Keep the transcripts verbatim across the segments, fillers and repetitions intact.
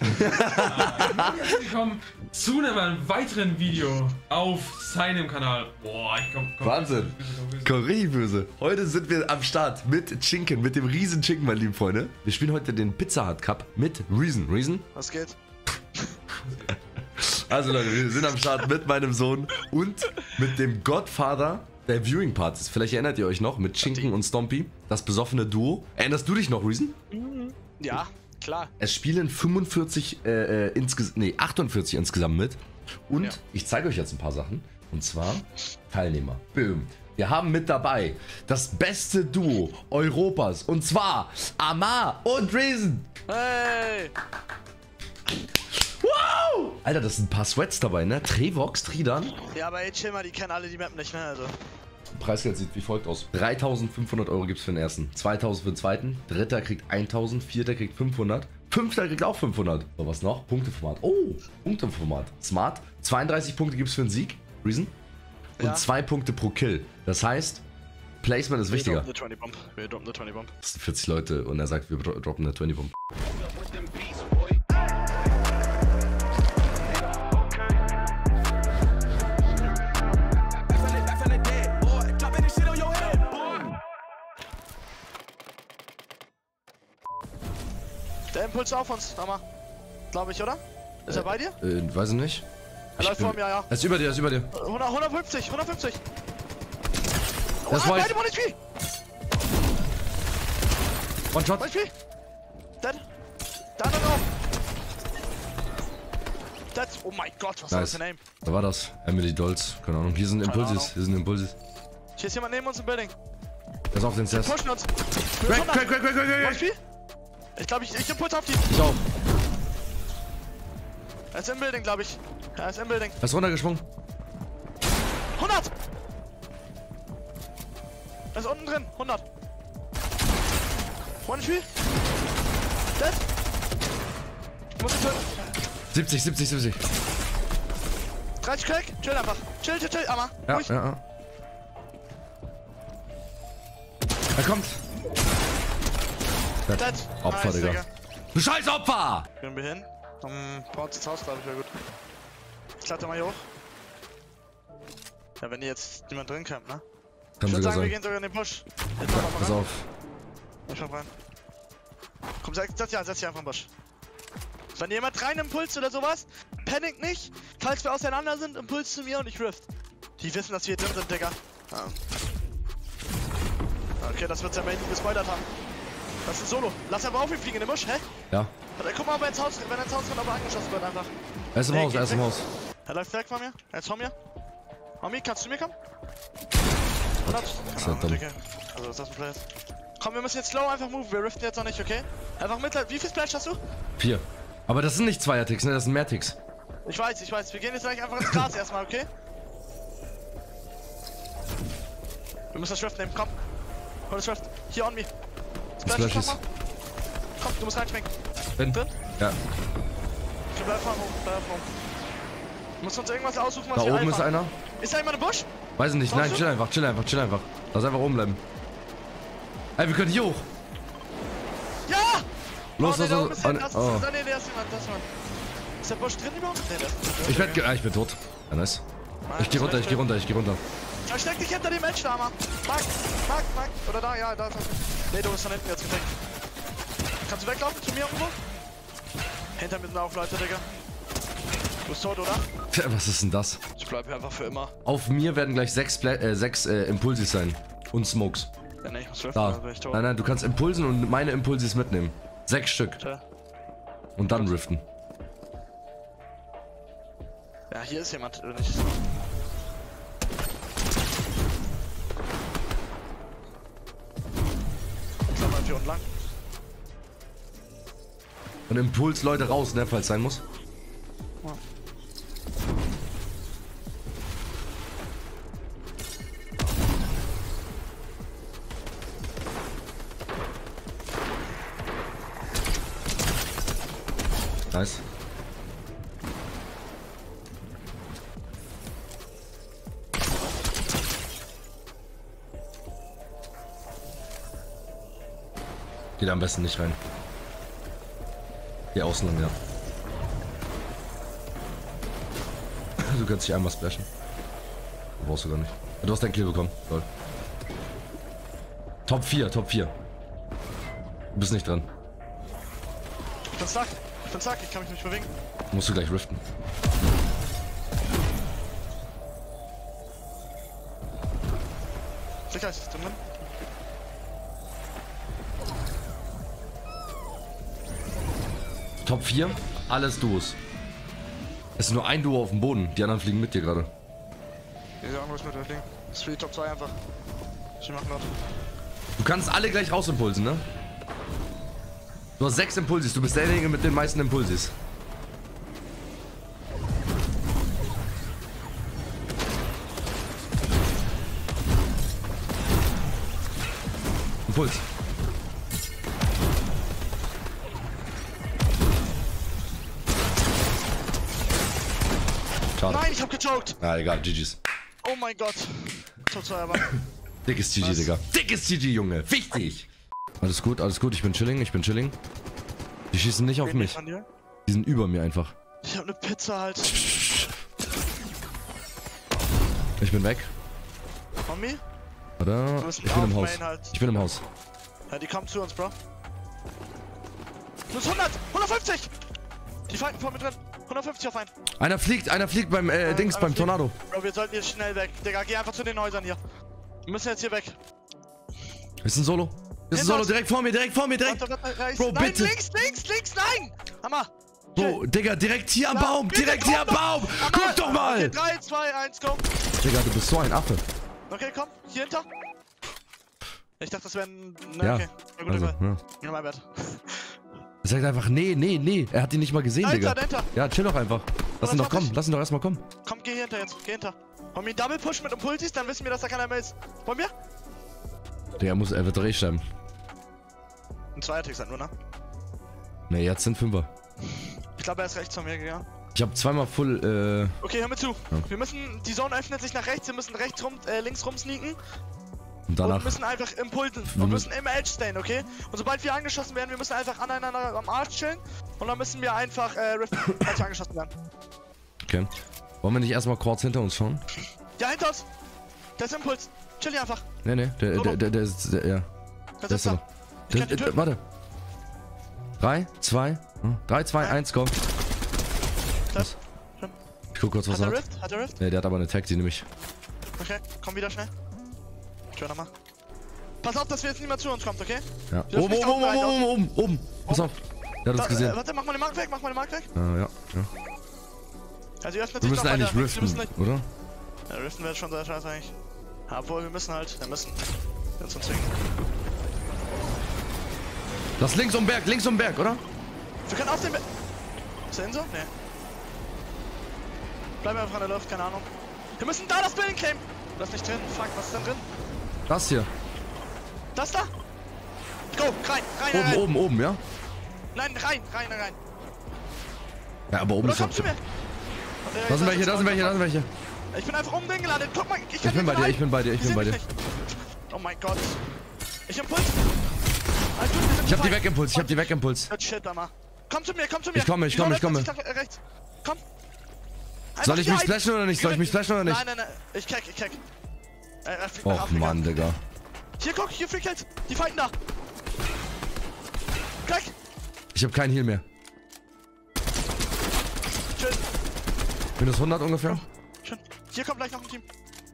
Herzlich willkommen zu einem weiteren Video auf seinem Kanal. Boah, ich komm, komm Wahnsinn. Komm richtig böse. Heute sind wir am Start mit Schinken, mit dem Riesen Schinken, meine lieben Freunde. Wir spielen heute den Pizza Hut Cup mit Reason. Reason? Was geht? Also Leute, wir sind am Start mit meinem Sohn und mit dem Godfather der Viewing Partys. Vielleicht erinnert ihr euch noch mit Schinken und Stompy, das besoffene Duo. Erinnerst du dich noch, Reason? Ja. Klar. Es spielen fünfundvierzig, äh, insges nee, achtundvierzig insgesamt mit. Und ja, ich zeige euch jetzt ein paar Sachen. Und zwar Teilnehmer. Boom. Wir haben mit dabei das beste Duo Europas. Und zwar Amar und Reason. Hey! Wow! Alter, das sind ein paar Sweats dabei, ne? Trevox, Tridan. Ja, aber ey, chill mal, die kennen alle die Map nicht, ne? Also. Preisgeld sieht wie folgt aus. dreitausendfünfhundert Euro gibt es für den ersten, zweitausend für den zweiten, dritter kriegt tausend, vierter kriegt fünfhundert, fünfter kriegt auch fünfhundert. So, was noch? Punkteformat. Oh, Punkteformat. Smart. zweiunddreißig Punkte gibt es für den Sieg. Reason. Und ja, zwei Punkte pro Kill. Das heißt, Placement ist wichtiger. Wir droppen eine zwanzig Bomb. Wir droppen eine zwanzig Bomb. Das sind vierzig Leute und er sagt, wir droppen eine zwanzig Bomb. Der Impuls auf uns, Hammer. Glaube ich, oder? Ist äh, er bei dir? Äh, weiß ich nicht. Er läuft vor mir, ja, ja. Er ist über dir, er ist über dir. hundertfünfzig, hundertfünfzig. Das oh, war beide, one H P. One shot. one H P. Dead. Down and off. That's, oh mein Gott, was nice. Ist das Name? Da war das. Emily Dolls. Keine Ahnung. Hier sind Impulses, hier sind Impulses. Hier ist jemand neben uns im Building. Das ist auf den Cess. Wir pushen uns. Crack, crack, crack, crack, crack. Ich glaube, ich, ich Impuls auf die. Ich auch. Er ist im Building, glaube ich. Er ist im Building. Er ist runtergesprungen. hundert! Er ist unten drin. hundert. one H P. Dead. Ich muss ihn töten. siebzig, siebzig, siebzig. dreißig Crack. Chill einfach. Chill, chill, chill. Amar. Ja, ruhig. Ja, ja. Er kommt. Das Opfer, nice, Digga. Digga. Du scheiß Opfer! Können wir hin? Um, baut das Haus, glaube ich, wäre gut. Ich kletter mal hier hoch. Ja, wenn hier jetzt niemand drin kämpft, ne? Kann ich würde sagen, sein. Wir gehen sogar in den Busch. Jetzt ja, pass rein. Auf. Ich komm rein. Komm, setz dich, setz dich einfach im Busch. Wenn jemand rein Impuls oder sowas, panic nicht. Falls wir auseinander sind, Impuls zu mir und ich rift. Die wissen, dass wir hier drin sind, Digga. Ja. Okay, das wird's ja mal hinten gespoilert haben. Das ist ein Solo. Lass einfach auf ihn fliegen in den Busch, hä? Ja. Guck mal, ob er ins Haus rennt, wenn er ins Haus rennt, aber angeschossen wird einfach. Er ist im nee, Haus, er ist im Haus. Er läuft weg von mir. Er ist von mir. Homie, kannst du mir kommen? hundert. Das ist Ahnung, also, ist das ein Play? Komm, wir müssen jetzt slow einfach move. Wir riften jetzt noch nicht, okay? Einfach mit. Wie viel Splash hast du? Vier. Aber das sind nicht Zweier-Ticks, ne? Das sind mehr Ticks. Ich weiß, ich weiß. Wir gehen jetzt gleich einfach ins Gras erstmal, okay? Wir müssen das Rift nehmen, komm. Hol das Rift. Hier on me. Splash, Splash ist. Komm, du musst reinschmecken. Bin. Drin? Ja. Okay, bleib vorne rum, bleib vorne rum. Du musst uns irgendwas aussuchen, was da wir oben ist einer. Ist da jemand im Busch? Weiß ich nicht, Brauchst nein, du? chill einfach, chill einfach, chill einfach. Lass einfach oben bleiben. Ey, wir können hier hoch. Ja! Los, oh, nee, los, los. Oh, nee, oh. Da, nee, der ist jemand, das ist jemand. Ist der Busch drin überhaupt? Nee, der ist drin. Ich werd, ah, ich bin tot. Ja, nice. Nein, ich geh runter, ich geh runter, ich geh runter. Versteck dich hinter dem Edge da, Mann. Mark, Mark, Mark. Oder da, ja, da ist er. Nee, du bist von hinten jetzt gedeckt. Kannst du weglaufen zu mir irgendwo? Hinter mir sind auch Leute, Digga. Du bist tot, oder? Ja, was ist denn das? Ich bleib hier einfach für immer. Auf mir werden gleich sechs, äh, sechs äh, Impulsis sein. Und Smokes. Ja, nee, ich muss riften, dann bin ich tot. Nein, nein, du kannst Impulsen und meine Impulsis mitnehmen. Sechs Stück. Ja. Und dann riften. Ja, hier ist jemand, oder nicht? Und lang. Und Impuls Leute raus, ne, falls sein muss. Ja. Nice. Geht am besten nicht rein. Hier außen lang, ja. Du kannst dich einmal splashen. Du brauchst du gar nicht. Du hast deinen Kill bekommen. Toll. Top vier, Top vier. Du bist nicht dran. Ich bin stuck. Ich bin stuck. Ich kann mich nicht bewegen. Musst du gleich riften. Sicher ist es drin. Top vier. Alles Duos. Es ist nur ein Duo auf dem Boden. Die anderen fliegen mit dir gerade. Dieser andere ist mit der Fliegen. Das ist für die Top zwei einfach. Ich mach Not. Du kannst alle gleich rausimpulsen, ne? Du hast sechs Impulsis. Du bist derjenige mit den meisten Impulsis. Impuls. Schade. Nein, ich hab gejoked. Na ah, egal, G Gs. Oh mein Gott. Dickes G G, Digga. Dickes G G, Junge. Wichtig. Alles gut, alles gut. Ich bin chilling, ich bin chilling. Die schießen nicht auf mich. Die sind über mir einfach. Ich hab ne Pizza halt. Ich bin weg. Mami? Oder? Ich bin im Haus. Halt. Ich bin im Haus. Ja, die kommen zu uns, Bro. Plus hundert, hundertfünfzig! Die fighten vor mir drin. hundertfünfzig auf einen. Einer fliegt, einer fliegt beim äh, Dings, beim fliegt. Tornado. Bro, wir sollten hier schnell weg. Digga, geh einfach zu den Häusern hier. Wir müssen jetzt hier weg. Ist ein Solo. Ist ein Solo, direkt vor mir, direkt vor mir, direkt. Warte, warte, warte, Bro, nein, bitte. Links, links, links, nein! Hammer! Bro, Digga, direkt hier am ja, Baum, direkt hier am Baum! Hammer. Guck doch mal! Okay, drei, zwei, eins, go! Digga, du bist so ein Affe. Okay, komm, hier hinter. Ich dachte, das wäre ein... Na, ja. Okay. Na gut, also, ja. Ja, mein Bett. Er sagt einfach, nee, nee, nee. Er hat ihn nicht mal gesehen, da Digga. Hinter, hinter. Ja, chill doch einfach. Lass ihn doch kommen, lass ihn doch erstmal kommen. Komm, geh hinter jetzt, geh hinter. Wollen wir ihn Double Push mit Impulsis, dann wissen wir, dass da keiner mehr ist. Wollen wir? Digga, muss, er wird Dreh sterben. Ein Zweier-Tick halt nur, ne? Ne, jetzt sind Fünfer. Ich glaube, er ist rechts von mir gegangen. Ich hab zweimal full, äh... Okay, hör mir zu. Ja. Wir müssen... Die Zone öffnet sich nach rechts, wir müssen rechts rum, äh, links rum sneaken. Und danach... Und müssen einfach impulsen. Wir müssen im Edge stehen, okay? Und sobald wir angeschossen werden, wir müssen einfach aneinander am Arsch chillen. Und dann müssen wir einfach, äh, Rift angeschossen werden. Okay. Wollen wir nicht erstmal kurz hinter uns schauen? Ja, hinter uns! Der ist Impuls! Chill hier einfach! Ne, ne, der, der, der, der ist, der, ja. Der ist da. Der, der, der, warte. drei, zwei, drei, zwei, eins, go. Das. Ich guck kurz, was er hat. Hat der Rift? Hat der Rift? Ne, der hat aber eine Tag, die nehme ich. Okay, komm wieder schnell. Schön nochmal. Pass auf, dass wir jetzt nicht mehr zu uns kommt, okay? Ja. Oben, oben, oben, oben, oben, oben. Pass auf. Der hat uns gesehen. Warte, mach mal den Mark weg, mach mal den Mark weg. Ja, ja, ja. Also, ihr öffnet sich doch weiter. Wir müssen eigentlich riften, oder? Ja, riften wäre schon sehr scheiße eigentlich. Obwohl, wir müssen halt. Wir müssen. Ganz uns zwingen. Lass links um Berg, links um Berg, oder? Wir können auf den Berg. Ist der Insel? Nee. Bleib einfach an der Luft, keine Ahnung. Wir müssen da das Building claimen. Das ist nicht drin. Fuck, was ist denn drin? Das hier. Das da? Go, rein, rein, oben, rein. Oben, oben, oben, ja? Nein, rein, rein, rein. Ja, aber oben oder ist kommst du mir? Da sind welche, da sind welche, da sind welche. Ich bin einfach oben hingeladen. Guck mal, ich kann nicht. Ich bin bei dir, ich bin bei dir, ich bin bei dir. Oh mein Gott. Ich Impuls. Ich hab die Wegimpuls, ich hab die Wegimpuls. Shit, Amar. Komm zu mir, komm zu mir. Ich komme, ich komme, ich komme. Komm. Soll ich mich splashen oder nicht? Soll ich mich splashen oder nicht? Nein, nein, nein. Ich keck, ich keck. Och Mann, Digga. Hier, guck, hier fliegt jetzt. Die fighten da. Keck. Ich hab keinen Heal mehr. Schön. minus hundert ungefähr. Schön. Hier kommt gleich noch ein Team.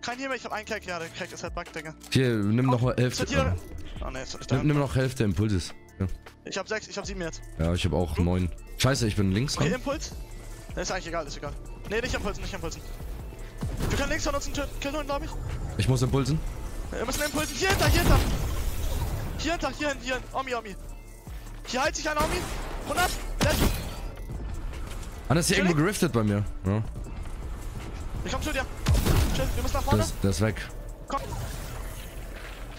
Kein Heal mehr, ich hab einen Keck. Ja, der Keck ist halt Bug, Digga. Hier, nimm noch Hälfte. Oh, nee, nimm, nimm noch Hälfte Impulses. Ja. Ich hab sechs, ich hab sieben jetzt. Ja, ich hab auch neun. Scheiße, ich bin links. Okay, Impuls? Nee, ist eigentlich egal, ist egal. Nee, nicht impulsen, nicht impulsen. Wir können links von uns einen Kill holen, glaube ich. Ich muss impulsen. Wir müssen impulsen. Hier hinter, hier hinter. Hier hinter, hier hinter, hier hinter. Omi, Omi. Hier heilt sich ein Omi. hundert. Einer ist hier irgendwo geriftet bei mir. Ja. Ich komm zu dir. Chill, wir müssen nach vorne. Der ist weg. Komm.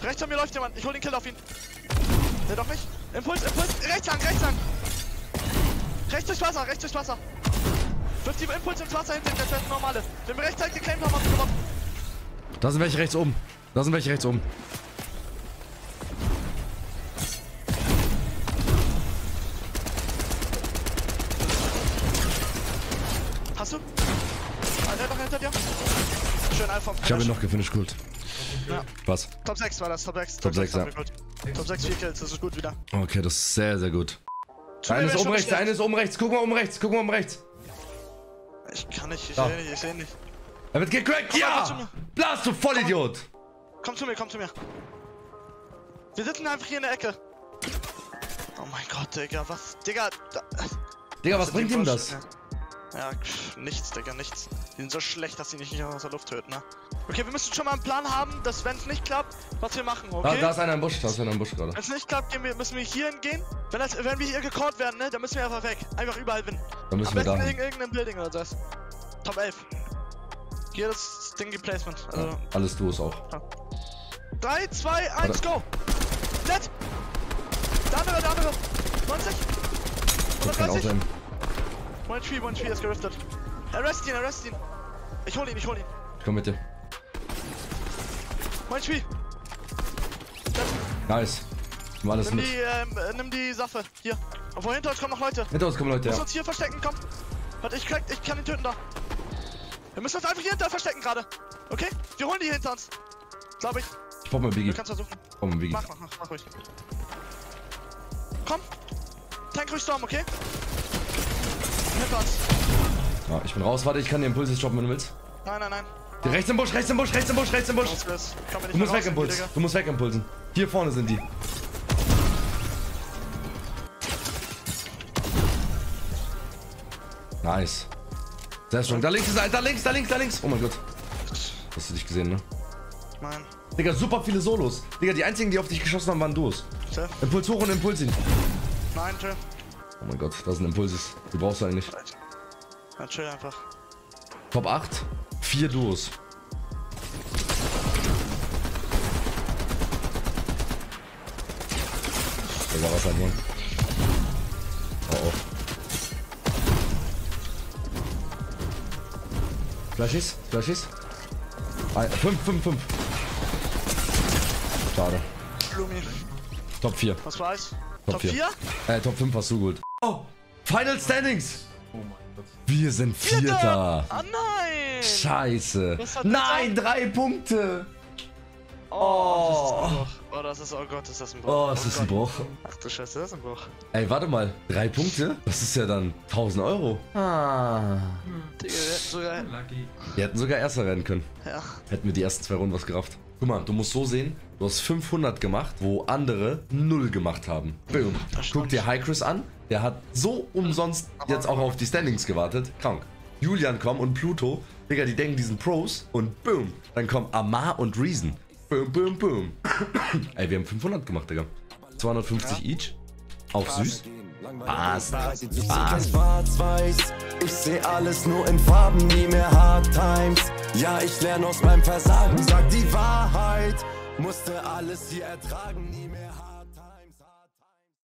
Rechts von mir läuft jemand. Ich hol den Kill auf ihn. Ne, doch nicht. Impuls, Impuls. Rechts lang, rechts lang. Rechts durchs Wasser, rechts durchs Wasser. Wirf die Impuls ins Wasser hinter, das ist normale. Wenn wir rechtzeitig geclaimt haben, haben wir gewonnen. Da sind welche rechts oben. Da sind welche rechts oben. Hast du? der noch hinter dir. Schön einfach. Ich habe ihn noch gefinisht, gut. Ja. Was? Top sechs war das, Top sechs. Top sechs, ja. Top sechs, vier Kills, das ist gut wieder. Okay, das ist sehr, sehr gut. Eine ist oben rechts, eine ist oben rechts, guck mal oben rechts, guck mal oben rechts. Ich kann nicht, ich sehe nicht, ich sehe nicht. Er wird gecrackt, ja! Blast, du Vollidiot! Komm zu mir, komm zu mir. Wir sitzen einfach hier in der Ecke. Oh mein Gott, Digga, was? Digga, da, Digga, was bringt ihm das? Ja, nichts, Digga, nichts. Die sind so schlecht, dass sie nicht aus der Luft töten, ne? Okay, wir müssen schon mal einen Plan haben, dass, wenn es nicht klappt, was wir machen, okay? Da, da ist einer im Busch, da ist einer im Busch gerade. Wenn es nicht klappt, gehen wir, müssen wir hier hingehen. Wenn, das, wenn wir hier gecallt werden, ne, dann müssen wir einfach weg. Einfach überall hin. Dann müssen Am wir da hin. Irgendein Building oder das. Top elf. Hier das Ding Placement. Also ja, alles du ist auch. Ja. drei, zwei, eins, go! Set! Da andere, da andere! neunzig! hundertdreißig! eins drei, eins drei ist geriftet. Arrest ihn, arrest ihn! Ich hol ihn, ich hol ihn! Ich komm mit dir. eins drei! Nice! Nimm alles nimm mit. Die, äh, nimm die Sache, hier. Obwohl hinter uns kommen noch Leute. Hinter uns kommen Leute, ja. Lass uns hier verstecken, komm! Warte, ich, crack, ich kann ihn töten da. Wir müssen uns einfach hier hinter verstecken gerade. Okay? Wir holen die hinter uns. Glaube ich. Ich brauch mal Biggie. Du kannst versuchen. Ich brauch mal Biggie. Mach, mach, mach, mach ruhig. Komm. Tank ruhig Storm, okay? Hinter uns. Ja, ich bin raus. Warte, ich kann den Impuls jetzt droppen, wenn du willst. Nein, nein, nein. Die rechts im Busch, rechts im Busch, rechts im Busch, rechts im Busch. Du musst weg impulsen. Du musst weg impulsen. Hier vorne sind die. Nice. Sehr strong. Da links ist ein, da links, da links, da links. Oh mein Gott. Hast du dich gesehen, ne? Nein. Digga, super viele Solos. Digga, die einzigen, die auf dich geschossen haben, waren Duos. Chef. Impuls hoch und Impuls hin. Nein, chill. Oh mein Gott, das sind Impulses. Du brauchst du eigentlich. Ja, chill einfach. Top acht, vier Duos. Digga, was halt, Mann. Oh, oh. Flashies, Flashies. fünf, fünf, fünf. Schade. Blumi. Top vier. Was war es? Top vier? Äh, Top fünf warst du gut. Oh, Final Standings. Oh mein Gott. Wir sind Vierter. Ah nein. Scheiße. Nein, drei Punkte. Oh. Oh, das ist, oh Gott, ist das ein Bruch. Oh, es ist ein Bruch. Ach du Scheiße, das ist ein Bruch. Ey, warte mal. Drei Punkte? Das ist ja dann tausend Euro. Ah. Digga, wir hätten sogar... Lucky. Wir hätten sogar Erster werden können. Ja. Hätten wir die ersten zwei Runden was gerafft. Guck mal, du musst so sehen, du hast fünfhundert gemacht, wo andere null gemacht haben. Boom. Guck dir Hi-Chris an. Der hat so umsonst jetzt auch auf die Standings gewartet. Krank. Julian kommt und Pluto. Digga, die denken, die sind Pros. Und boom. Dann kommen Amar und Reason. Boom, boom, boom. Ey, wir haben fünfhundert gemacht, Digga. zweihundertfünfzig ja. Each. Auch süß. Spaß. Spaß. Schwarz-Weiß. Ich seh alles nur in Farben, nie mehr Hard Times. Ja, ich lerne aus meinem Versagen. Sag die Wahrheit. Musste alles hier ertragen, nie mehr Hard Times.